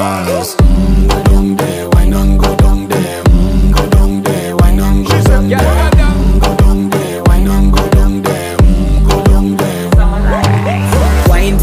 eyes.